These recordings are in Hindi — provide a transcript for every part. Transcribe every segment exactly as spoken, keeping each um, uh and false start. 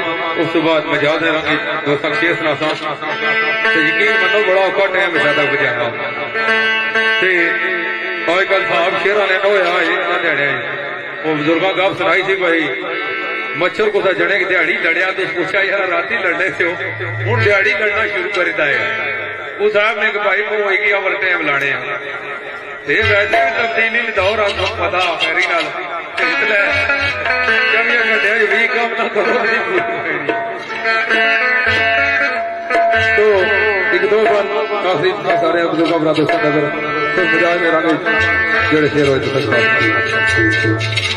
उस तो बाद मैं याद रहा दो साल के सुना सा यकीन मनो बड़ा औखा टाइम ज्यादा गुजारा अजकल साहब शेरा ने होया है वो बुजुर्गों गप सुनाई थी भाई मच्छर को जड़े की दिहाड़ी लड़िया तो पूछा यार रात ही लड़ने से हूं दिहाड़ी लड़ना शुरू कर दिया उस साहब ने भाई होगी अवर टाइम लाने वैसे भी तब्दीली दौर आज पता मेरी नाल तो एक दो बार काफी सारे बुजुर्गों का दोस्तों नजर फिर बजाय में रानी जड़े शेर हो जाते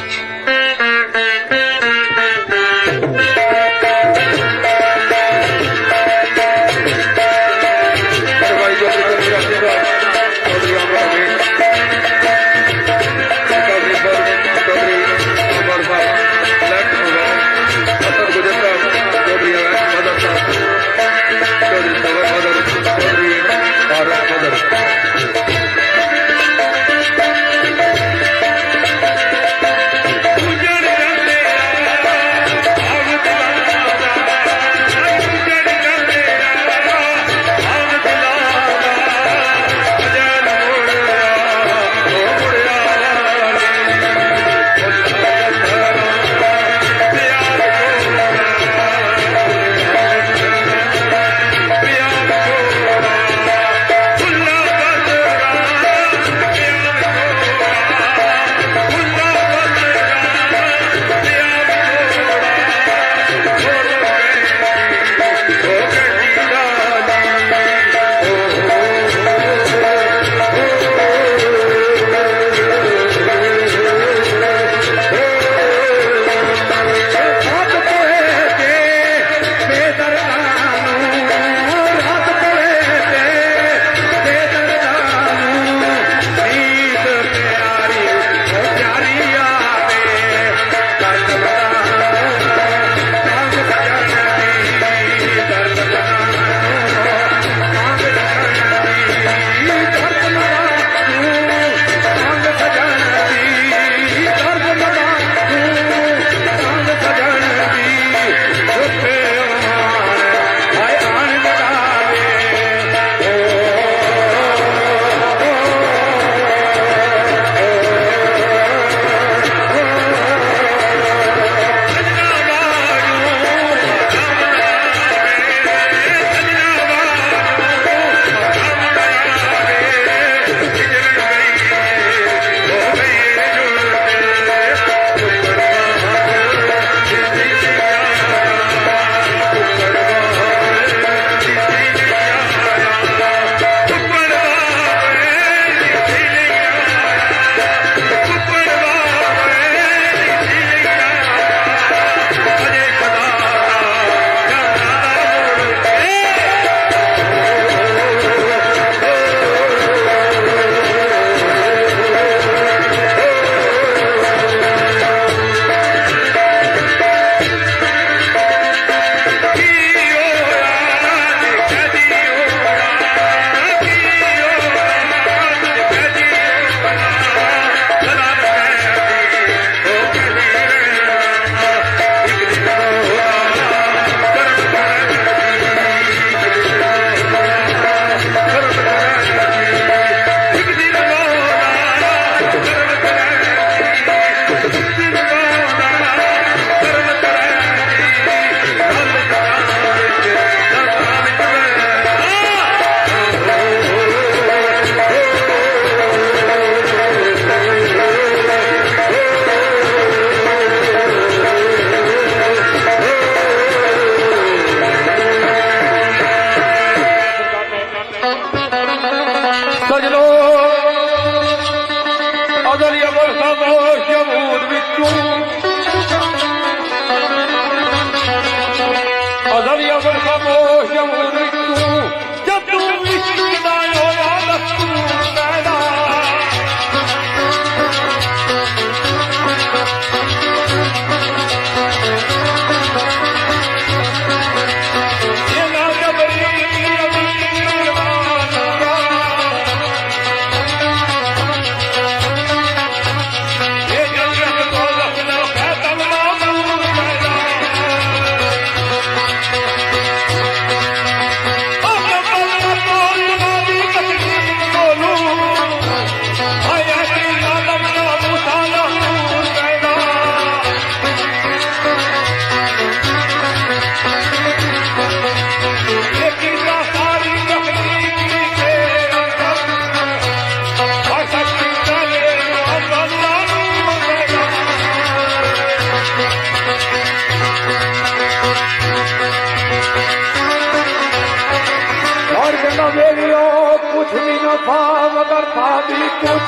जेलियो कुछ भी न था मगर था भी कुछ,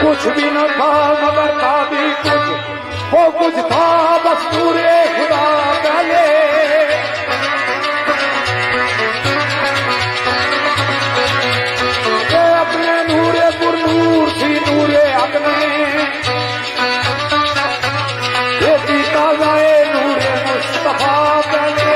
कुछ भी न था मगर था भी कुछ, वो कुछ था बस पूरे खुदा पहले। अपने नूरे पुर नूर थी नूरे अपने ताज़ाए नूरे मुस्तफा पहले।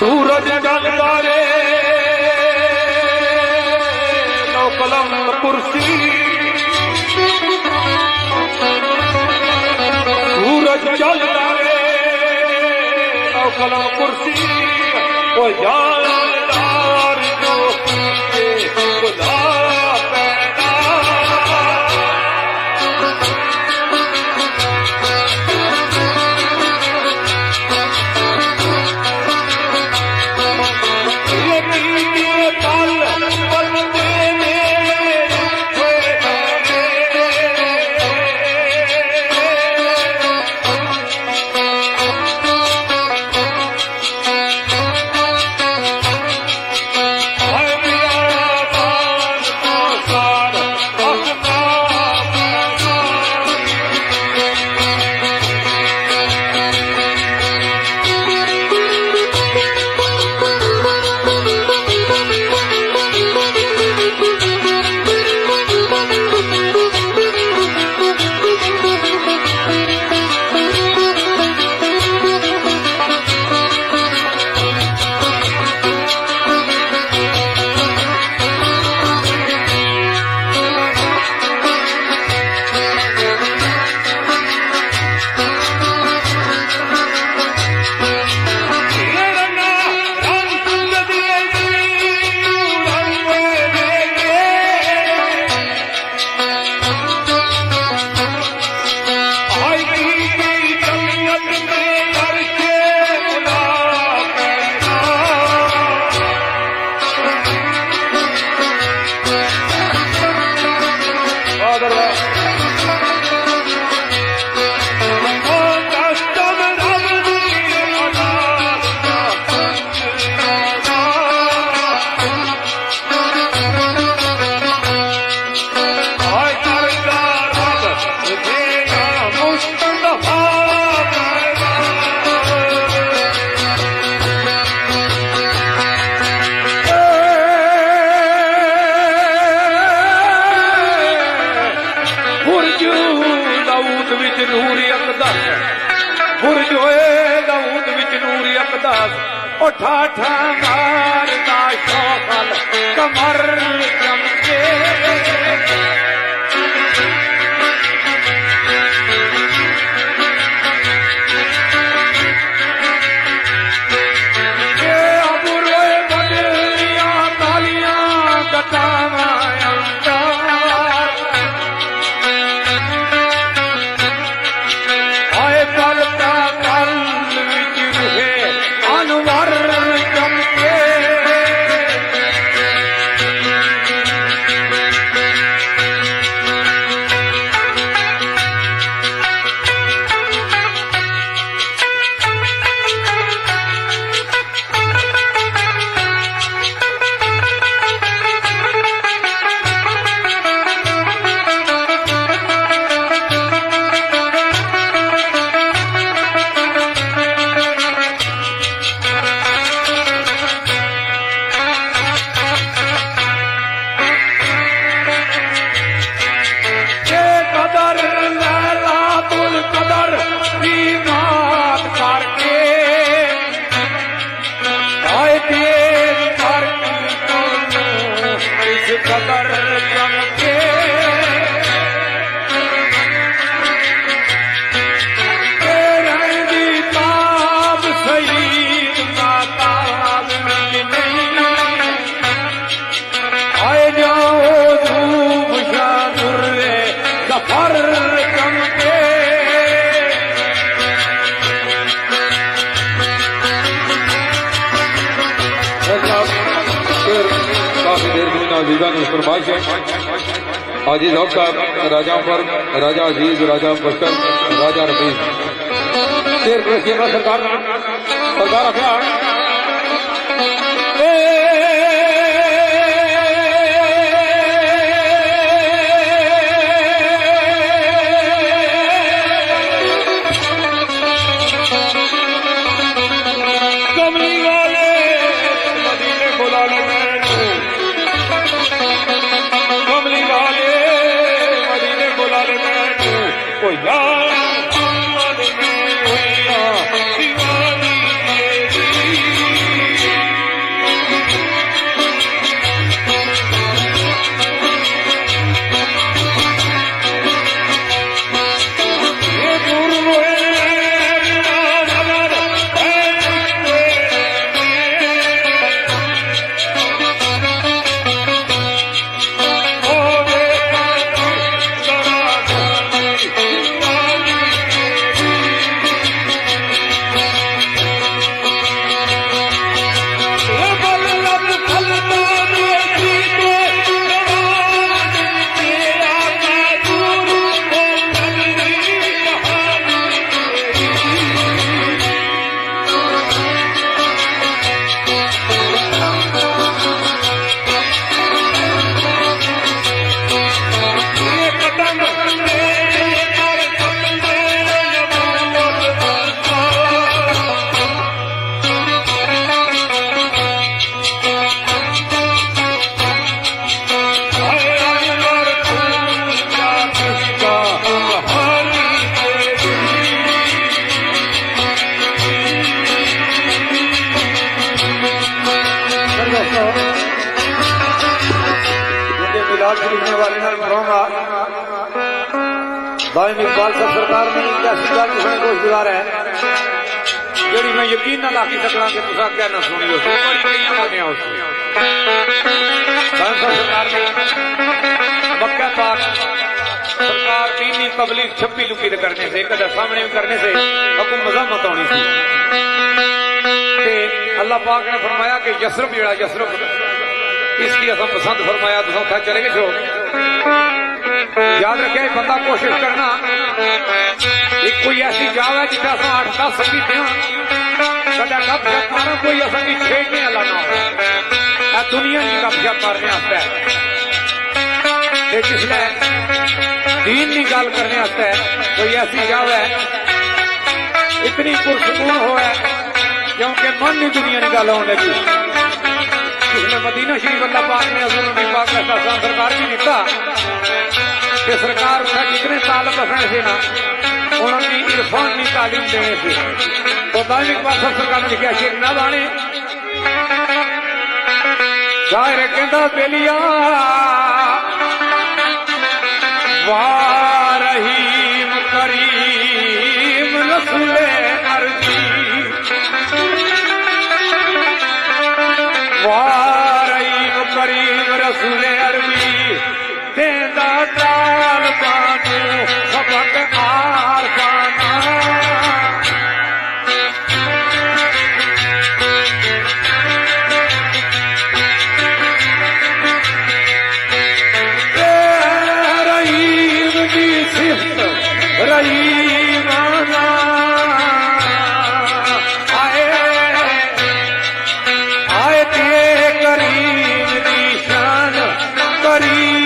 सूरज जगदारे कलम कुर्सी वो जानदार जो खुदा पैदा आजीज हक साहब राजा पर राजा अजीज राजा बस्तर राजा रफीज शेर केंद्र सरकार सरकार अभियान यार दीवानी भाई इकबाल साहब सरकार ने ऐसी गल कोई गुजार है जी मैं यकीन ना लाखी सकना कि तुसा क्या ना सुनी हो सरकार ने मक्का पाक सरकार तीनी तबलीग छप्पी लुकी करने से कदा सामने करने से आपको मजामत आनी थी। अल्लाह पाक ने फरमाया कि यसरब जड़ा यसरब इसकी असम पसंद फरमाया तुम था चले गए छो। याद रखे बंदा कोशिश करना एक कोई ऐसी जावे जिसे अठ दस सकी कदा गप शप मारो कोई असि छेड़ने वाला ना हो दुनिया नहीं गप शप मारने वास्ते जिसने दीन की गल करने वास्ते कोई ऐसी जावे इतनी पुरसकून हो क्योंकि मन नहीं दुनिया की गल होने लगी। जिसने मदीना शरीफ अल्लाह पाक ने अजूबी पाक सरकार भी दिता कि सरकार कितने साल बसने से ना उन्होंने इरफान की तालीम देने से तो दावी पास सरकार ने लिखा शेख ना बाने जाहिर कहता बेलिया वाह रहीम करीम रसूले अर्जी वाह रहीम करीम रसूले अर्जी देदा ताल बाने सबक आर पाना रहीम की सिफ्त रहीमाना आए आए ते करीम की शान करीम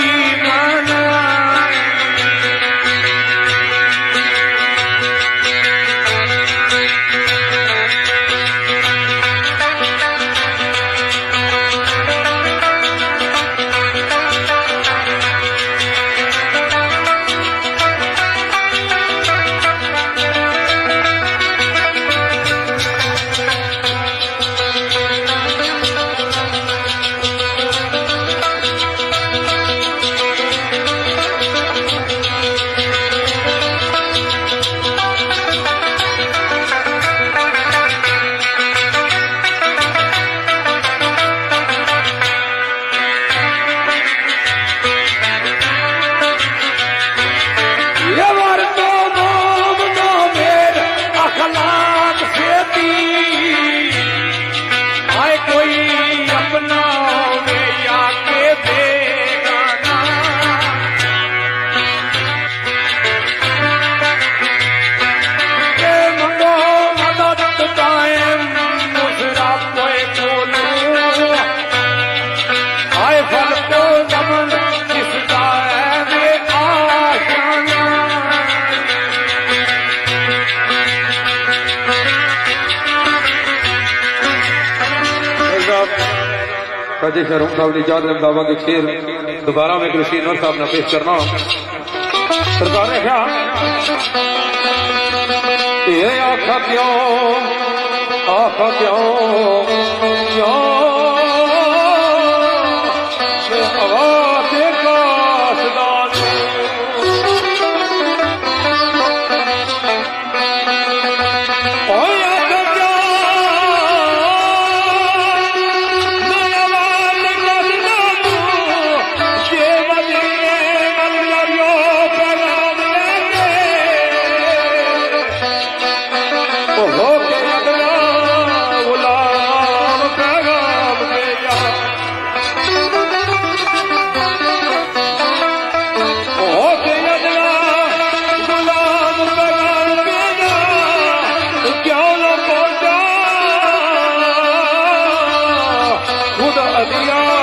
शहरों साहब इजाद अहमदाबा के शेर दोबारा में कृषि नवर साहब ने पेश करना सरकार ने कहा आखा क्यों आखा क्यों Buddha Adiyah।